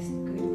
next. Good.